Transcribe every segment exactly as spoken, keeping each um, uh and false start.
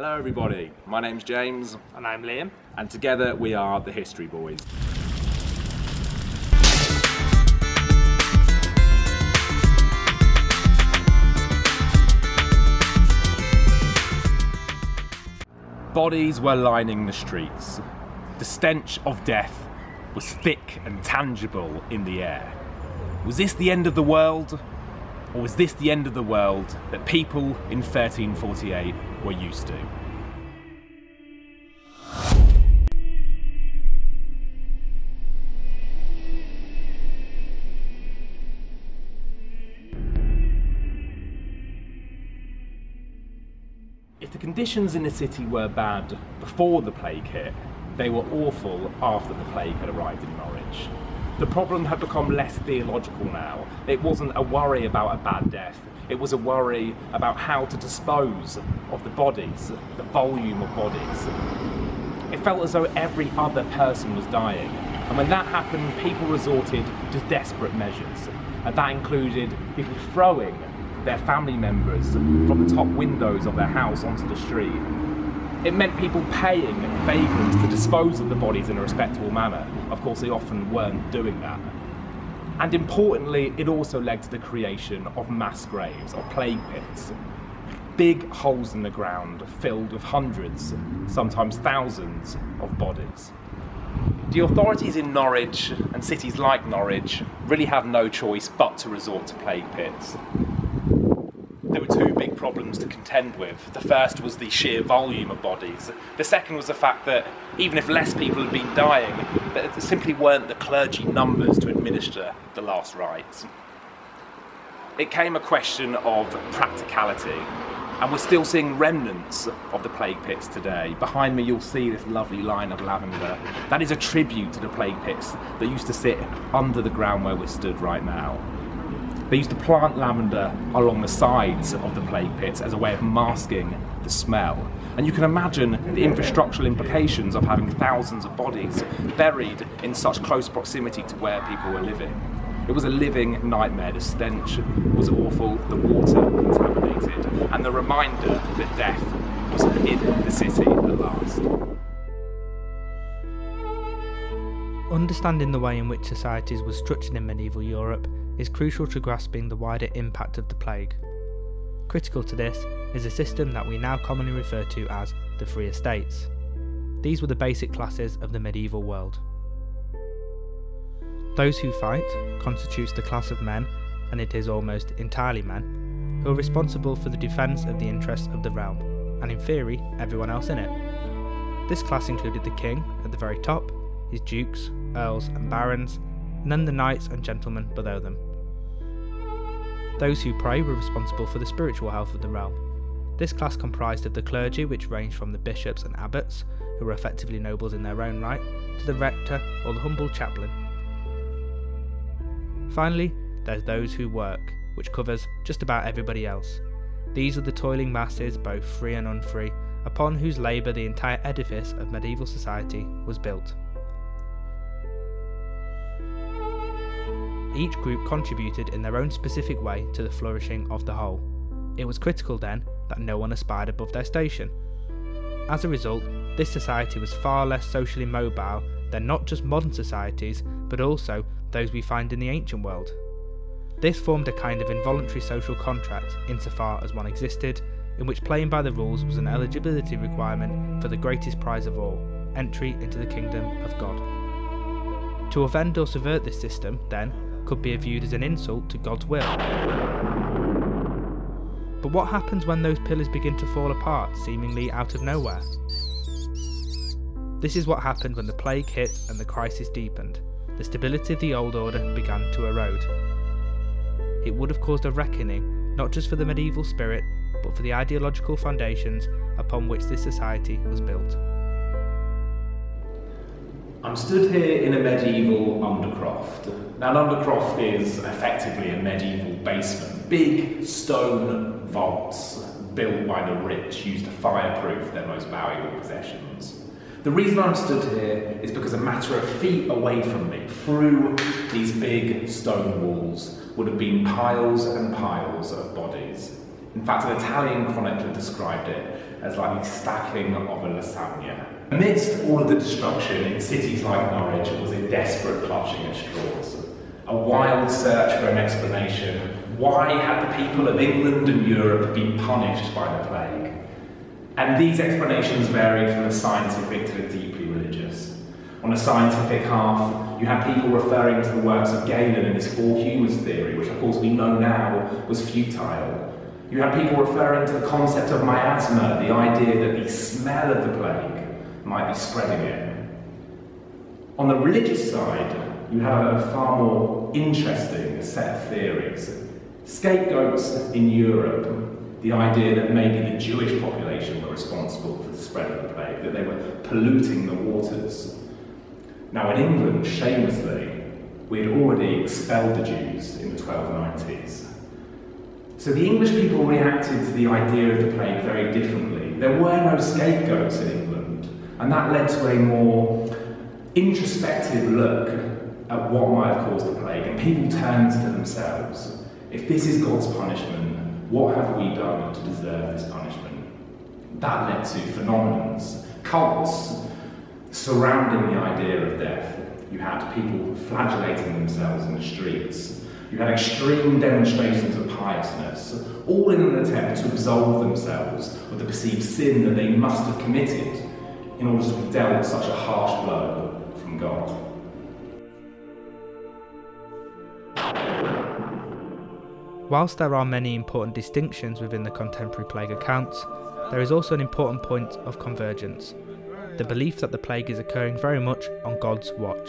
Hello everybody, my name's James. And I'm Liam. And together we are the History Boys. Bodies were lining the streets. The stench of death was thick and tangible in the air. Was this the end of the world? Or was this the end of the world that people in thirteen forty-eight were used to? If the conditions in the city were bad before the plague hit, they were awful after the plague had arrived in Norwich. The problem had become less theological now. It wasn't a worry about a bad death. It was a worry about how to dispose of the bodies, the volume of bodies. It felt as though every other person was dying. And when that happened, people resorted to desperate measures. And that included people throwing their family members from the top windows of their house onto the street. It meant people paying vagrants to dispose of the bodies in a respectable manner. Of course, they often weren't doing that. And importantly, it also led to the creation of mass graves, or plague pits. Big holes in the ground filled with hundreds, sometimes thousands, of bodies. The authorities in Norwich, and cities like Norwich, really had no choice but to resort to plague pits. There were two big problems to contend with. The first was the sheer volume of bodies. The second was the fact that even if less people had been dying, there simply weren't the clergy numbers to administer the last rites. It came a question of practicality, and we're still seeing remnants of the plague pits today. Behind me you'll see this lovely line of lavender. That is a tribute to the plague pits that used to sit under the ground where we're stood right now. They used to plant lavender along the sides of the plague pits as a way of masking the smell. And you can imagine the infrastructural implications of having thousands of bodies buried in such close proximity to where people were living. It was a living nightmare. The stench was awful, the water contaminated, and the reminder that death was in the city at last. Understanding the way in which societies were structured in medieval Europe is crucial to grasping the wider impact of the plague. Critical to this is a system that we now commonly refer to as the free estates. These were the basic classes of the medieval world. Those who fight constitutes the class of men, and it is almost entirely men, who are responsible for the defence of the interests of the realm, and in theory everyone else in it. This class included the king at the very top, his dukes, earls and barons, and then the knights and gentlemen below them. Those who pray were responsible for the spiritual health of the realm. This class comprised of the clergy, which ranged from the bishops and abbots, who were effectively nobles in their own right, to the rector or the humble chaplain. Finally, there's those who work, which covers just about everybody else. These are the toiling masses, both free and unfree, upon whose labour the entire edifice of medieval society was built. Each group contributed in their own specific way to the flourishing of the whole. It was critical then that no one aspired above their station. As a result, this society was far less socially mobile than not just modern societies, but also those we find in the ancient world. This formed a kind of involuntary social contract, insofar as one existed, in which playing by the rules was an eligibility requirement for the greatest prize of all, entry into the kingdom of God. To offend or subvert this system, then, could be viewed as an insult to God's will. But what happens when those pillars begin to fall apart, seemingly out of nowhere? This is what happened when the plague hit and the crisis deepened. The stability of the old order began to erode. It would have caused a reckoning, not just for the medieval spirit, but for the ideological foundations upon which this society was built. I'm stood here in a medieval undercroft. Now, an undercroft is effectively a medieval basement. Big stone vaults built by the rich used to fireproof their most valuable possessions. The reason I'm stood here is because a matter of feet away from me, through these big stone walls, would have been piles and piles of bodies. In fact, an Italian chronicler described it as like the stacking of a lasagna. Amidst all of the destruction in cities like Norwich was a desperate clutching at straws, a wild search for an explanation. Why had the people of England and Europe been punished by the plague? And these explanations varied from the scientific to the deeply religious. On the scientific half, you had people referring to the works of Galen and his Four Humours Theory, which of course we know now was futile. You had people referring to the concept of miasma, the idea that the smell of the plague might be spreading it. On the religious side, you had a far more interesting set of theories. Scapegoats in Europe, the idea that maybe the Jewish population were responsible for the spread of the plague, that they were polluting the waters. Now in England, shamelessly, we had already expelled the Jews in the twelve nineties. So the English people reacted to the idea of the plague very differently. There were no scapegoats in England, and that led to a more introspective look at what might have caused the plague, and people turned to themselves. If this is God's punishment, what have we done to deserve this punishment? That led to phenomenons, cults, surrounding the idea of death. You had people flagellating themselves in the streets. You had extreme demonstrations of piousness, all in an attempt to absolve themselves of the perceived sin that they must have committed in order to be dealt such a harsh blow from God. Whilst there are many important distinctions within the contemporary plague accounts, there is also an important point of convergence: the belief that the plague is occurring very much on God's watch.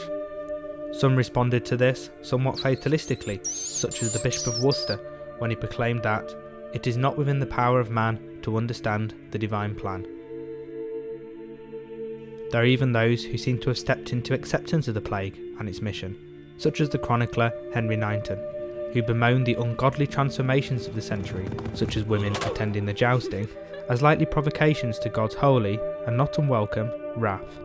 Some responded to this somewhat fatalistically, such as the Bishop of Worcester, when he proclaimed that it is not within the power of man to understand the divine plan. There are even those who seem to have stepped into acceptance of the plague and its mission, such as the chronicler Henry Knighton, who bemoaned the ungodly transformations of the century, such as women attending the jousting, as likely provocations to God's holy and not unwelcome wrath.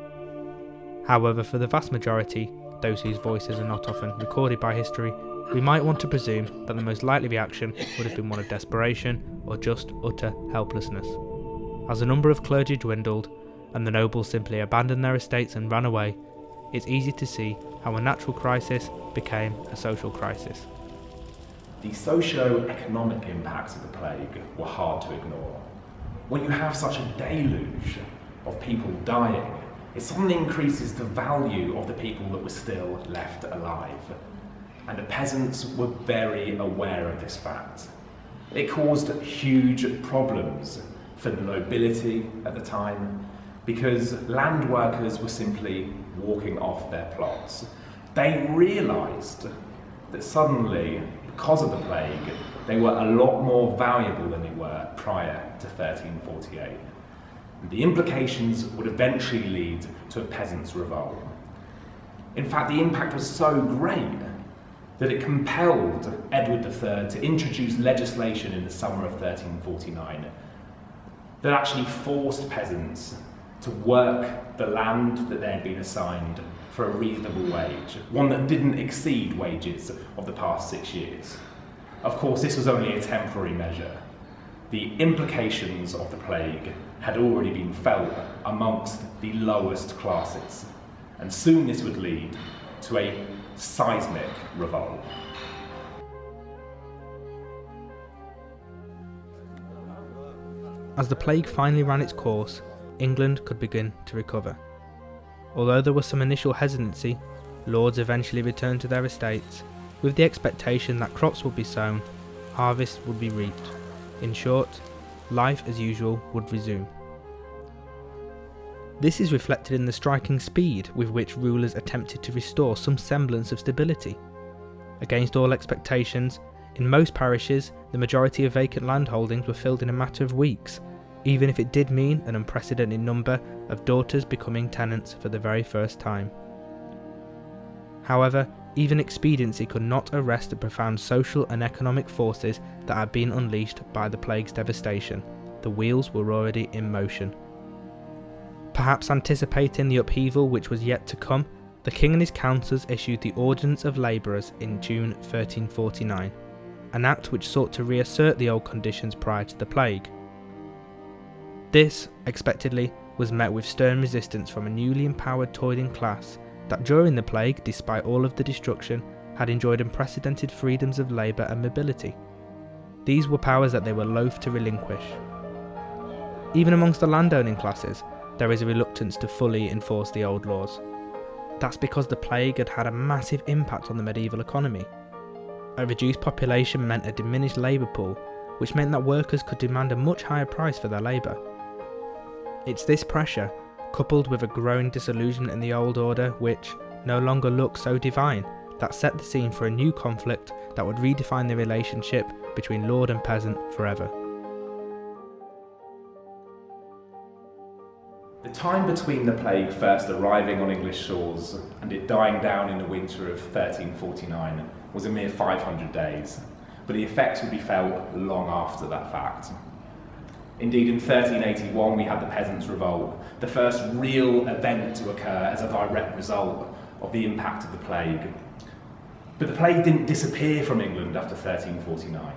However, for the vast majority, those whose voices are not often recorded by history, we might want to presume that the most likely reaction would have been one of desperation or just utter helplessness. As the number of clergy dwindled and the nobles simply abandoned their estates and ran away, it's easy to see how a natural crisis became a social crisis. The socio-economic impacts of the plague were hard to ignore. When you have such a deluge of people dying, it suddenly increases the value of the people that were still left alive. And the peasants were very aware of this fact. It caused huge problems for the nobility at the time, because land workers were simply walking off their plots. They realised that suddenly, because of the plague, they were a lot more valuable than they were prior to thirteen forty-eight. The implications would eventually lead to a peasants' revolt. In fact, the impact was so great that it compelled Edward the Third to introduce legislation in the summer of thirteen forty-nine that actually forced peasants to work the land that they had been assigned for a reasonable wage, one that didn't exceed wages of the past six years. Of course, this was only a temporary measure. The implications of the plague had already been felt amongst the lowest classes, and soon this would lead to a seismic revolt. As the plague finally ran its course, England could begin to recover. Although there was some initial hesitancy, lords eventually returned to their estates, with the expectation that crops would be sown, harvests would be reaped. In short, life as usual would resume. This is reflected in the striking speed with which rulers attempted to restore some semblance of stability. Against all expectations, in most parishes, the majority of vacant landholdings were filled in a matter of weeks, even if it did mean an unprecedented number of daughters becoming tenants for the very first time. However, even expediency could not arrest the profound social and economic forces that had been unleashed by the plague's devastation. The wheels were already in motion. Perhaps anticipating the upheaval which was yet to come, the king and his councillors issued the Ordinance of Labourers in June thirteen forty-nine, an act which sought to reassert the old conditions prior to the plague. This, expectedly, was met with stern resistance from a newly empowered toiling class that during the plague, despite all of the destruction, had enjoyed unprecedented freedoms of labour and mobility. These were powers that they were loath to relinquish. Even amongst the landowning classes, there is a reluctance to fully enforce the old laws. That's because the plague had had a massive impact on the medieval economy. A reduced population meant a diminished labour pool, which meant that workers could demand a much higher price for their labour. It's this pressure, coupled with a growing disillusionment in the old order which no longer looked so divine, that set the scene for a new conflict that would redefine the relationship between lord and peasant forever. The time between the plague first arriving on English shores and it dying down in the winter of thirteen forty-nine was a mere five hundred days, but the effects would be felt long after that fact. Indeed, in thirteen eighty-one we had the Peasants' Revolt, the first real event to occur as a direct result of the impact of the plague. But the plague didn't disappear from England after thirteen forty-nine.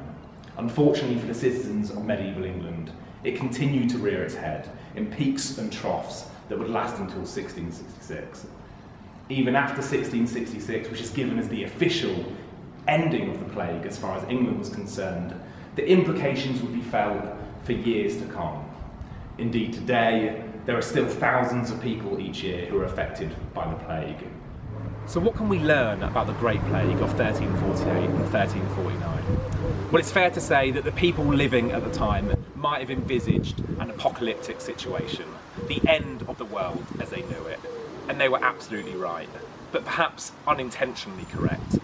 Unfortunately for the citizens of medieval England, it continued to rear its head in peaks and troughs that would last until sixteen sixty-six. Even after sixteen sixty-six, which is given as the official ending of the plague as far as England was concerned, the implications would be felt for years to come. Indeed, today, there are still thousands of people each year who are affected by the plague. So what can we learn about the Great Plague of thirteen forty-eight and thirteen forty-nine? Well, it's fair to say that the people living at the time might have envisaged an apocalyptic situation, the end of the world as they knew it. And they were absolutely right, but perhaps unintentionally correct.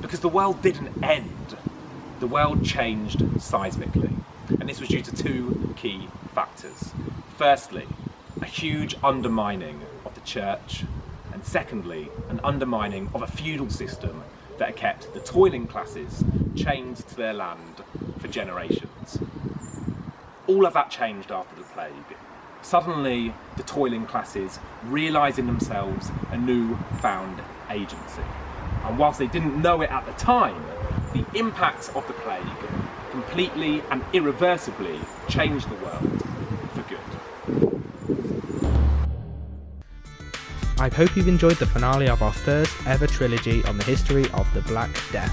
Because the world didn't end, the world changed seismically. And this was due to two key factors. Firstly, a huge undermining of the church, and secondly, an undermining of a feudal system that had kept the toiling classes chained to their land for generations. All of that changed after the plague. Suddenly, the toiling classes realised in themselves a newfound agency. And whilst they didn't know it at the time, the impacts of the plague completely and irreversibly changed the world for good. I hope you've enjoyed the finale of our first ever trilogy on the history of the Black Death.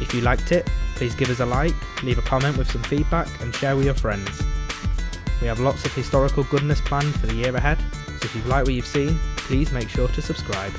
If you liked it, please give us a like, leave a comment with some feedback and share with your friends. We have lots of historical goodness planned for the year ahead, so if you've liked what you've seen, please make sure to subscribe.